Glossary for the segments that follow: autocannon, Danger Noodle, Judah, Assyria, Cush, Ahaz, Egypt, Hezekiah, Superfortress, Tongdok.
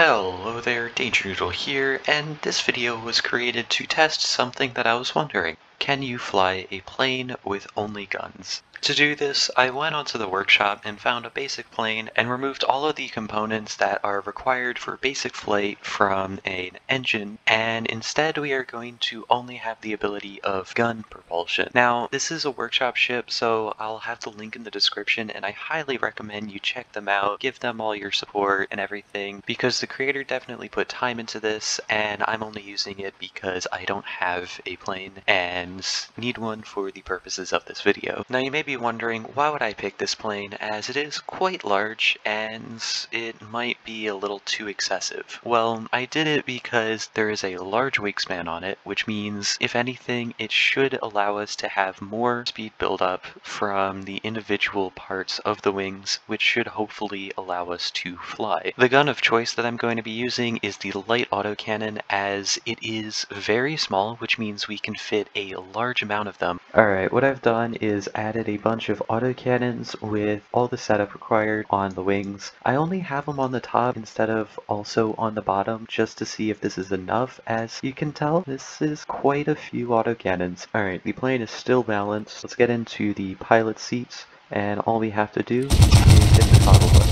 Hello there, Danger Noodle here, and this video was created to test something that I was wondering. Can you fly a plane with only guns? To do this, I went onto the workshop and found a basic plane and removed all of the components that are required for basic flight from an engine, and instead we are going to only have the ability of gun propulsion. Now, this is a workshop ship, so I'll have the link in the description, and I highly recommend you check them out, give them all your support and everything, because the creator definitely put time into this, and I'm only using it because I don't have a plane and need one for the purposes of this video. Now, you may be wondering, why would I pick this plane, as it is quite large and it might be a little too excessive? Well, I did it because there is a large wingspan on it, which means if anything it should allow us to have more speed buildup from the individual parts of the wings, which should hopefully allow us to fly. The gun of choice that I'm going to be using is the light autocannon, as it is very small, which means we can fit a large amount of them. Alright, what I've done is added a bunch of autocannons with all the setup required on the wings. I only have them on the top instead of also on the bottom, just to see if this is enough. As you can tell, this is quite a few autocannons. Alright, the plane is still balanced. Let's get into the pilot seats, and all we have to do is hit the throttle button.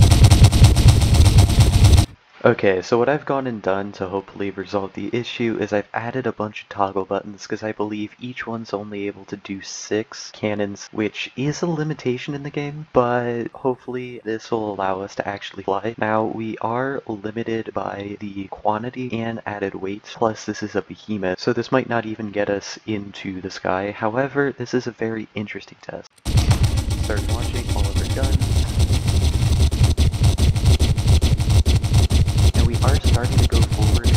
Okay, so what I've gone and done to hopefully resolve the issue is I've added a bunch of toggle buttons, because I believe each one's only able to do 6 cannons, which is a limitation in the game, but hopefully this will allow us to actually fly. Now, we are limited by the quantity and added weights, plus this is a behemoth, so this might not even get us into the sky. However, this is a very interesting test. Start launching all of our guns. Are starting to go forward.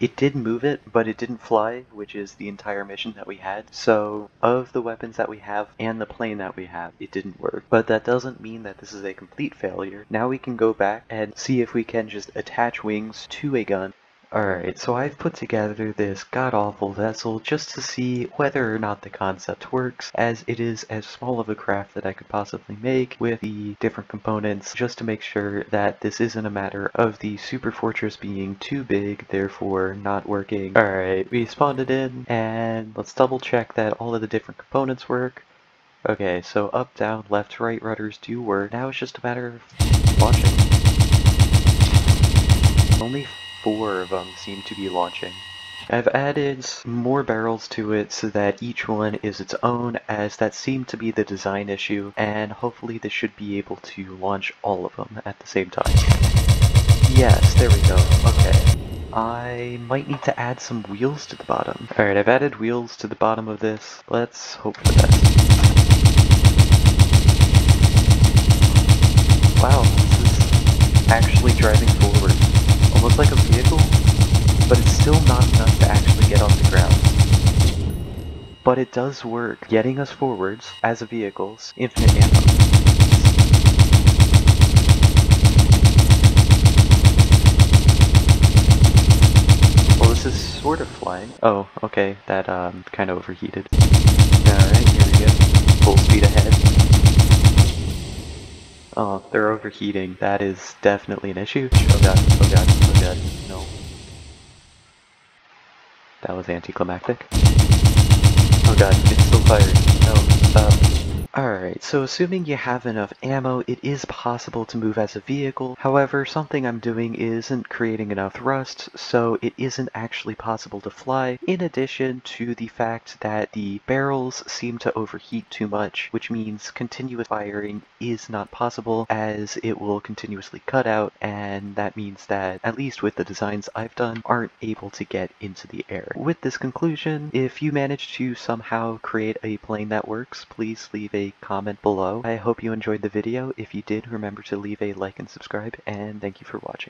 It did move it, but it didn't fly, which is the entire mission that we had. So, of the weapons that we have and the plane that we have, it didn't work. But that doesn't mean that this is a complete failure. Now we can go back and see if we can just attach wings to a gun. Alright, so I've put together this god-awful vessel just to see whether or not the concept works, as it is as small of a craft that I could possibly make with the different components, just to make sure that this isn't a matter of the Superfortress being too big, therefore not working. Alright, we spawned it in, and let's double check that all of the different components work. Okay, so up, down, left, right rudders do work. Now it's just a matter of launching. Only 4 of them seem to be launching. I've added more barrels to it so that each one is its own, as that seemed to be the design issue, and hopefully this should be able to launch all of them at the same time. Yes, there we go. Okay. I might need to add some wheels to the bottom. Alright, I've added wheels to the bottom of this. Let's hope for the best. Wow, this is actually driving forward. Almost like a vehicle, but it's still not enough to actually get off the ground. But it does work, getting us forwards as a vehicle's infinite ammo. Well, this is sort of flying. Oh, okay, that kind of overheated. Alright, here we go. Full speed ahead. Oh, they're overheating. That is definitely an issue. Oh god, oh god, oh god, no. That was anticlimactic. Oh god, it's still firing. No, stop. Alright, so assuming you have enough ammo, it is possible to move as a vehicle. However, something I'm doing isn't creating enough thrust, so it isn't actually possible to fly, in addition to the fact that the barrels seem to overheat too much, which means continuous firing is not possible, as it will continuously cut out, and that means that, at least with the designs I've done, aren't able to get into the air. With this conclusion, if you manage to somehow create a plane that works, please leave a comment below. I hope you enjoyed the video. If you did, remember to leave a like and subscribe, and thank you for watching.